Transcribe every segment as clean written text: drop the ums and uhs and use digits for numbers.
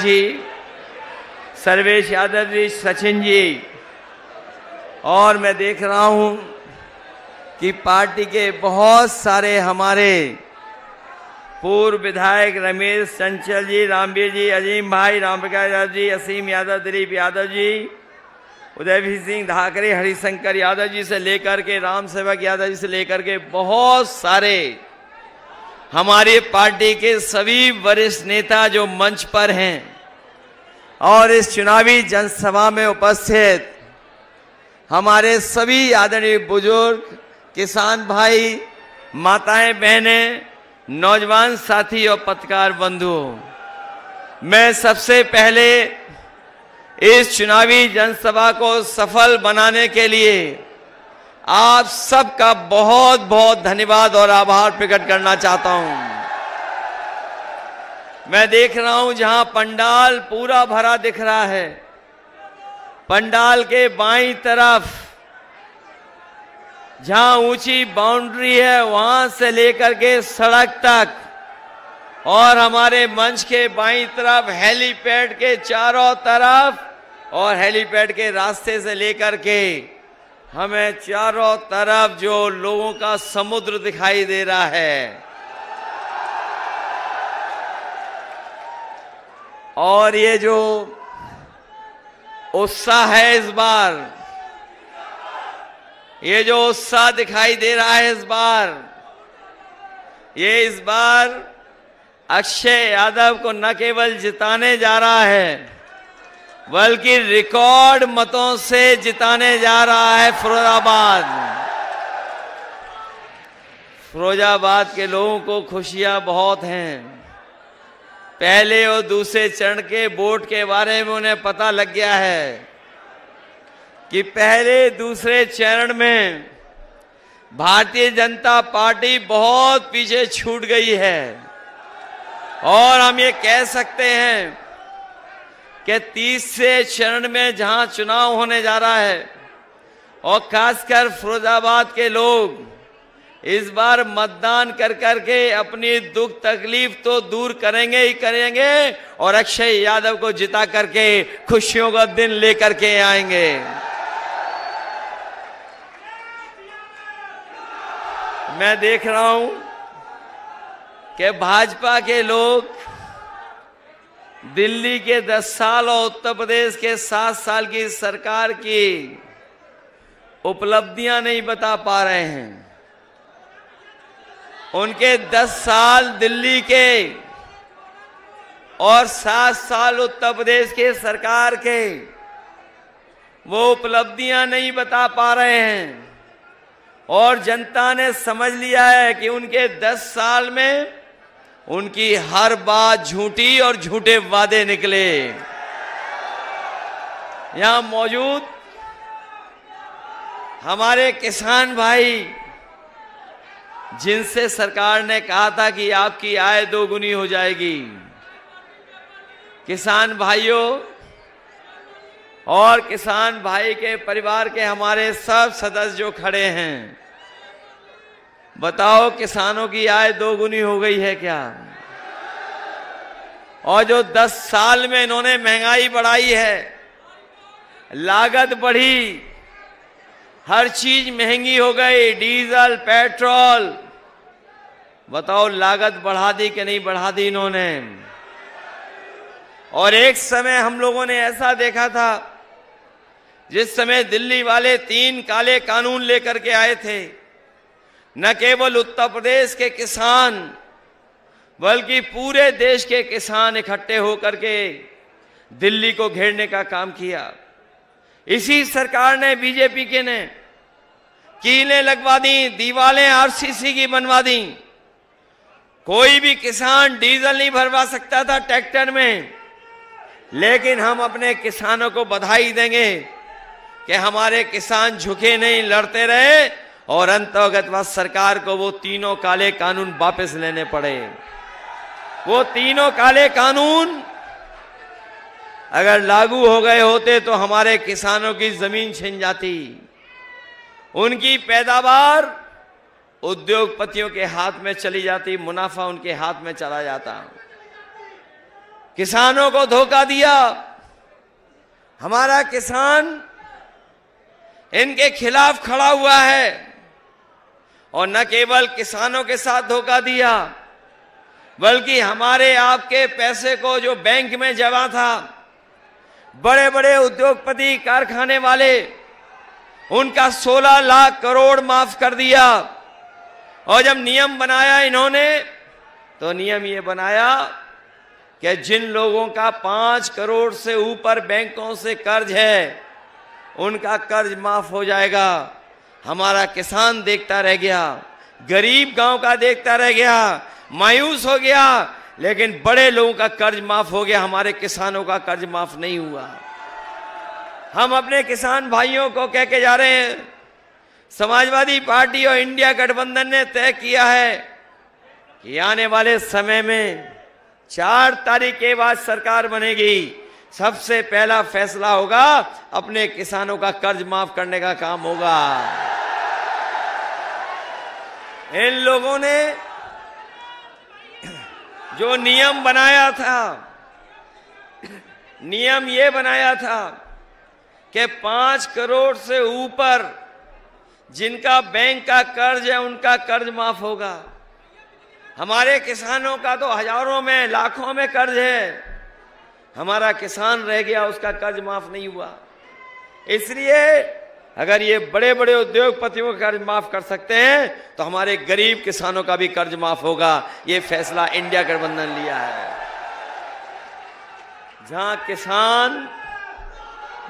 जी, सर्वेश यादव जी, सचिन जी, और मैं देख रहा हूं कि पार्टी के बहुत सारे हमारे पूर्व विधायक रमेश चंचल जी, रामवीर जी, अजीम भाई, रामप्रकाश यादव जी, असीम यादव, दिलीप यादव जी, उदय सिंह धाकरे, हरिशंकर यादव जी से लेकर के रामसेवक यादव जी से लेकर के बहुत सारे हमारी पार्टी के सभी वरिष्ठ नेता जो मंच पर हैं और इस चुनावी जनसभा में उपस्थित हमारे सभी आदरणीय बुजुर्ग, किसान भाई, माताएं, बहनें, नौजवान साथी और पत्रकार बंधुओं, मैं सबसे पहले इस चुनावी जनसभा को सफल बनाने के लिए आप सबका बहुत बहुत धन्यवाद और आभार प्रकट करना चाहता हूं। मैं देख रहा हूं जहां पंडाल पूरा भरा दिख रहा है, पंडाल के बाईं तरफ जहां ऊंची बाउंड्री है वहां से लेकर के सड़क तक और हमारे मंच के बाईं तरफ हेलीपैड के चारों तरफ और हेलीपैड के रास्ते से लेकर के हमें चारों तरफ जो लोगों का समुद्र दिखाई दे रहा है और ये जो उत्साह है इस बार, ये जो उत्साह दिखाई दे रहा है इस बार, ये इस बार अक्षय यादव को न केवल जिताने जा रहा है बल्कि रिकॉर्ड मतों से जिताने जा रहा है फिरोजाबाद। फिरोजाबाद के लोगों को खुशियां बहुत हैं। पहले और दूसरे चरण के वोट के बारे में उन्हें पता लग गया है कि पहले दूसरे चरण में भारतीय जनता पार्टी बहुत पीछे छूट गई है और हम ये कह सकते हैं कि तीसरे चरण में जहां चुनाव होने जा रहा है और खासकर फिरोजाबाद के लोग इस बार मतदान कर करके अपनी दुख तकलीफ तो दूर करेंगे ही करेंगे और अक्षय यादव को जिता करके खुशियों का दिन लेकर के आएंगे। मैं देख रहा हूं कि भाजपा के लोग दिल्ली के 10 साल और उत्तर प्रदेश के 7 साल की सरकार की उपलब्धियां नहीं बता पा रहे हैं। उनके 10 साल दिल्ली के और 7 साल उत्तर प्रदेश के सरकार के वो उपलब्धियां नहीं बता पा रहे हैं और जनता ने समझ लिया है कि उनके 10 साल में उनकी हर बात झूठी और झूठे वादे निकले। यहां मौजूद हमारे किसान भाई जिनसे सरकार ने कहा था कि आपकी आय दोगुनी हो जाएगी, किसान भाइयों और किसान भाई के परिवार के हमारे सब सदस्य जो खड़े हैं, बताओ किसानों की आय दोगुनी हो गई है क्या? और जो 10 साल में इन्होंने महंगाई बढ़ाई है, लागत बढ़ी, हर चीज महंगी हो गई, डीजल, पेट्रोल, बताओ लागत बढ़ा दी कि नहीं बढ़ा दी इन्होंने? और एक समय हम लोगों ने ऐसा देखा था जिस समय दिल्ली वाले 3 काले कानून लेकर के आए थे, न केवल उत्तर प्रदेश के किसान बल्कि पूरे देश के किसान इकट्ठे होकर के दिल्ली को घेरने का काम किया। इसी सरकार ने, बीजेपी के ने कीलें लगवा दी, दीवारें आरसीसी की बनवा दी, कोई भी किसान डीजल नहीं भरवा सकता था ट्रैक्टर में। लेकिन हम अपने किसानों को बधाई देंगे कि हमारे किसान झुके नहीं, लड़ते रहे और अंतर्गत सरकार को वो 3 काले कानून वापस लेने पड़े। वो 3 काले कानून अगर लागू हो गए होते तो हमारे किसानों की जमीन छिन जाती, उनकी पैदावार उद्योगपतियों के हाथ में चली जाती, मुनाफा उनके हाथ में चला जाता। किसानों को धोखा दिया। हमारा किसान इनके खिलाफ खड़ा हुआ है और न केवल किसानों के साथ धोखा दिया बल्कि हमारे आपके पैसे को जो बैंक में जमा था, बड़े बड़े उद्योगपति कारखाने वाले उनका 16 लाख करोड़ माफ कर दिया। और जब नियम बनाया इन्होंने तो नियम ये बनाया कि जिन लोगों का 5 करोड़ से ऊपर बैंकों से कर्ज है उनका कर्ज माफ हो जाएगा। हमारा किसान देखता रह गया, गरीब गांव का देखता रह गया, मायूस हो गया, लेकिन बड़े लोगों का कर्ज माफ हो गया, हमारे किसानों का कर्ज माफ नहीं हुआ। हम अपने किसान भाइयों को कह के जा रहे हैं, समाजवादी पार्टी और इंडिया गठबंधन ने तय किया है कि आने वाले समय में 4 तारीख के बाद सरकार बनेगी, सबसे पहला फैसला होगा अपने किसानों का कर्ज माफ करने का काम होगा। इन लोगों ने जो नियम बनाया था, नियम ये बनाया था कि 5 करोड़ से ऊपर जिनका बैंक का कर्ज है उनका कर्ज माफ होगा। हमारे किसानों का तो हजारों में लाखों में कर्ज है, हमारा किसान रह गया, उसका कर्ज माफ नहीं हुआ। इसलिए अगर ये बड़े बड़े उद्योगपतियों का कर्ज माफ कर सकते हैं तो हमारे गरीब किसानों का भी कर्ज माफ होगा। ये फैसला इंडिया गठबंधन लिया है। जहां किसान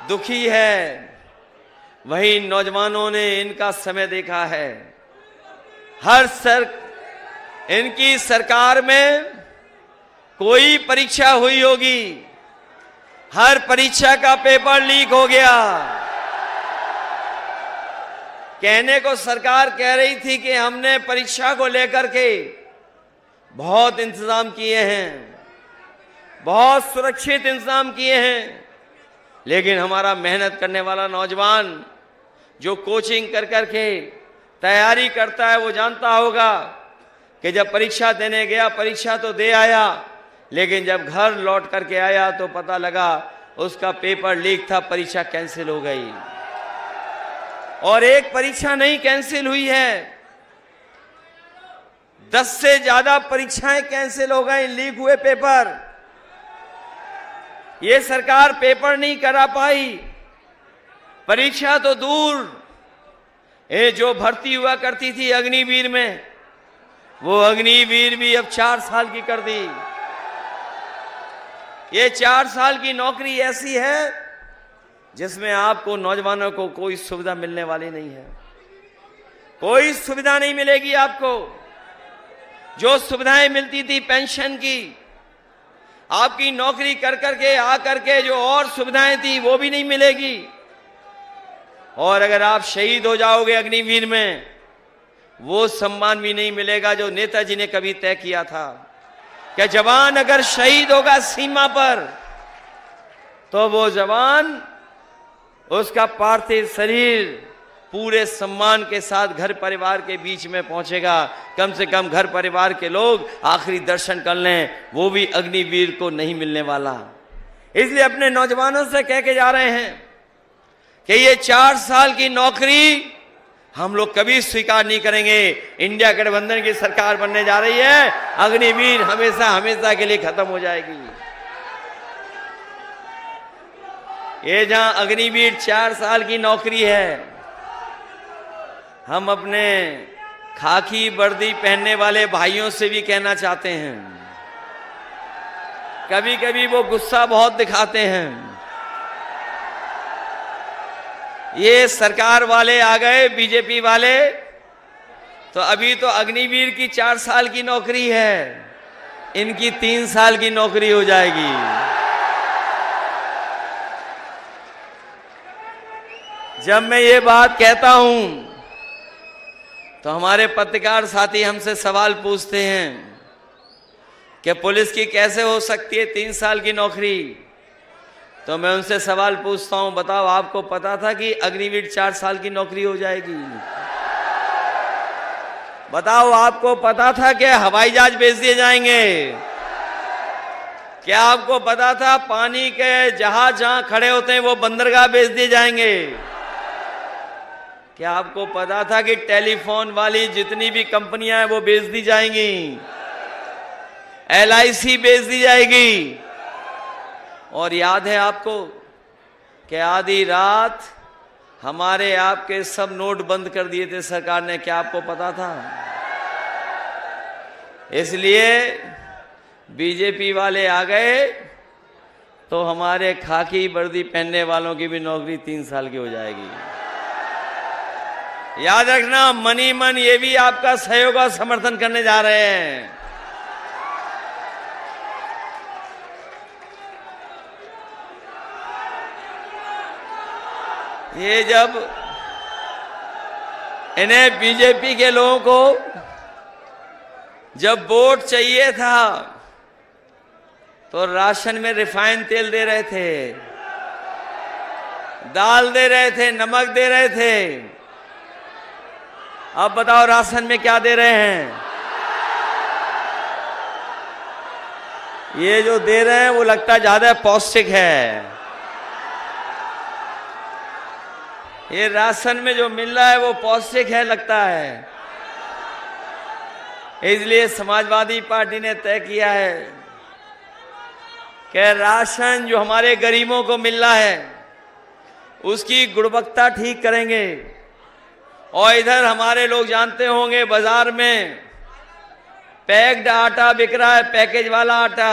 दुखी है वहीं नौजवानों ने इनका समय देखा है। इनकी सरकार में कोई परीक्षा हुई होगी, हर परीक्षा का पेपर लीक हो गया। कहने को सरकार कह रही थी कि हमने परीक्षा को लेकर के बहुत इंतजाम किए हैं, बहुत सुरक्षित इंतजाम किए हैं, लेकिन हमारा मेहनत करने वाला नौजवान जो कोचिंग कर कर के तैयारी करता है वो जानता होगा कि जब परीक्षा देने गया, परीक्षा तो दे आया, लेकिन जब घर लौट करके आया तो पता लगा उसका पेपर लीक था, परीक्षा कैंसिल हो गई। और एक परीक्षा नहीं कैंसिल हुई है, 10 से ज्यादा परीक्षाएं कैंसिल हो गई, लीक हुए पेपर। ये सरकार पेपर नहीं करा पाई, परीक्षा तो दूर, ये जो भर्ती हुआ करती थी अग्निवीर में, वो अग्निवीर भी अब 4 साल की कर दी। ये 4 साल की नौकरी ऐसी है जिसमें आपको नौजवानों को कोई सुविधा मिलने वाली नहीं है, कोई सुविधा नहीं मिलेगी आपको। जो सुविधाएं मिलती थी पेंशन की, आपकी नौकरी कर करके आकर के जो और सुविधाएं थी वो भी नहीं मिलेगी। और अगर आप शहीद हो जाओगे अग्निवीर में, वो सम्मान भी नहीं मिलेगा जो नेताजी ने कभी तय किया था कि जवान अगर शहीद होगा सीमा पर तो वो जवान, उसका पार्थिव शरीर पूरे सम्मान के साथ घर परिवार के बीच में पहुंचेगा। कम से कम घर परिवार के लोग आखिरी दर्शन कर लें, वो भी अग्निवीर को नहीं मिलने वाला। इसलिए अपने नौजवानों से कह के जा रहे हैं कि ये 4 साल की नौकरी हम लोग कभी स्वीकार नहीं करेंगे। इंडिया गठबंधन की सरकार बनने जा रही है, अग्निवीर हमेशा हमेशा के लिए खत्म हो जाएगी। ये जहां अग्निवीर 4 साल की नौकरी है, हम अपने खाकी वर्दी पहनने वाले भाइयों से भी कहना चाहते हैं, कभी कभी वो गुस्सा बहुत दिखाते हैं। ये सरकार वाले आ गए, बीजेपी वाले, तो अभी तो अग्निवीर की 4 साल की नौकरी है, इनकी 3 साल की नौकरी हो जाएगी। जब मैं ये बात कहता हूं तो हमारे पत्रकार साथी हमसे सवाल पूछते हैं कि पुलिस की कैसे हो सकती है 3 साल की नौकरी। तो मैं उनसे सवाल पूछता हूं, बताओ आपको पता था कि अग्निवीर 4 साल की नौकरी हो जाएगी? बताओ आपको पता था कि हवाई जहाज बेच दिए जाएंगे? क्या आपको पता था पानी के जहाज जहां खड़े होते हैं वो बंदरगाह बेच दिए जाएंगे? क्या आपको पता था कि टेलीफोन वाली जितनी भी कंपनियां हैं वो बेच दी जाएंगी, LIC बेच दी जाएगी? और याद है आपको कि आधी रात हमारे आपके सब नोट बंद कर दिए थे सरकार ने, क्या आपको पता था? इसलिए बीजेपी वाले आ गए तो हमारे खाकी वर्दी पहनने वालों की भी नौकरी 3 साल की हो जाएगी। याद रखना, मनी मन ये भी आपका सहयोग और समर्थन करने जा रहे हैं। ये जब इन्हें बीजेपी के लोगों को जब वोट चाहिए था तो राशन में रिफाइन तेल दे रहे थे, दाल दे रहे थे, नमक दे रहे थे। अब बताओ राशन में क्या दे रहे हैं? ये जो दे रहे हैं वो लगता ज्यादा पौष्टिक है। ये राशन में जो मिल रहा है वो पौष्टिक है लगता है। इसलिए समाजवादी पार्टी ने तय किया है कि राशन जो हमारे गरीबों को मिल रहा है उसकी गुणवत्ता ठीक करेंगे। और इधर हमारे लोग जानते होंगे बाजार में पैक्ड आटा बिक रहा है, पैकेज वाला आटा,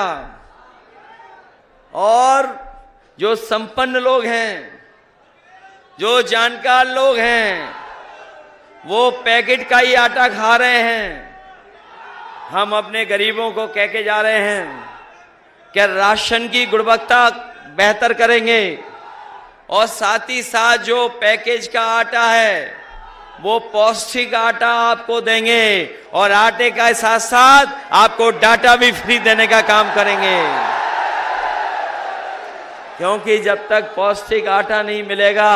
और जो संपन्न लोग हैं, जो जानकार लोग हैं, वो पैकेट का ही आटा खा रहे हैं। हम अपने गरीबों को कह के जा रहे हैं क्या राशन की गुणवत्ता बेहतर करेंगे और साथ ही साथ जो पैकेज का आटा है वो पौष्टिक आटा आपको देंगे और आटे का साथ साथ आपको डाटा भी फ्री देने का काम करेंगे। क्योंकि जब तक पौष्टिक आटा नहीं मिलेगा,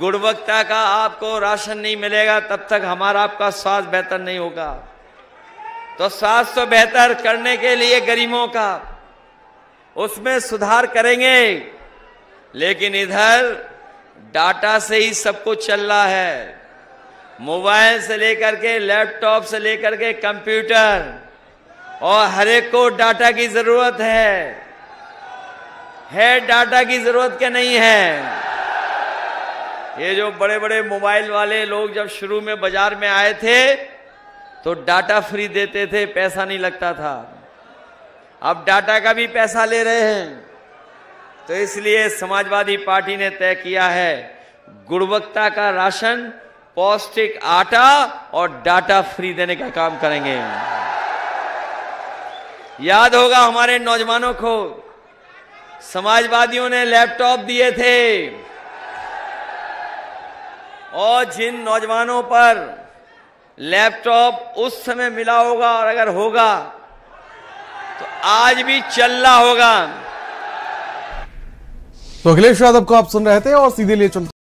गुणवत्ता का आपको राशन नहीं मिलेगा, तब तक हमारा आपका स्वास्थ्य बेहतर नहीं होगा। तो स्वास्थ्य बेहतर करने के लिए गरीबों का उसमें सुधार करेंगे, लेकिन इधर डाटा से ही सब कुछ चल रहा है। मोबाइल से लेकर के, लैपटॉप से लेकर के, कंप्यूटर, और हर एक को डाटा की जरूरत है डाटा की जरूरत क्या नहीं है? ये जो बड़े बड़े मोबाइल वाले लोग जब शुरू में बाजार में आए थे तो डाटा फ्री देते थे, पैसा नहीं लगता था। अब डाटा का भी पैसा ले रहे हैं। तो इसलिए समाजवादी पार्टी ने तय किया है गुणवत्ता का राशन, पौष्टिक आटा और डाटा फ्री देने का काम करेंगे। याद होगा हमारे नौजवानों को समाजवादियों ने लैपटॉप दिए थे, और जिन नौजवानों पर लैपटॉप उस समय मिला होगा, और अगर होगा तो आज भी चलना होगा। तो अखिलेश यादव को आप सुन रहे थे और सीधे लिए चलते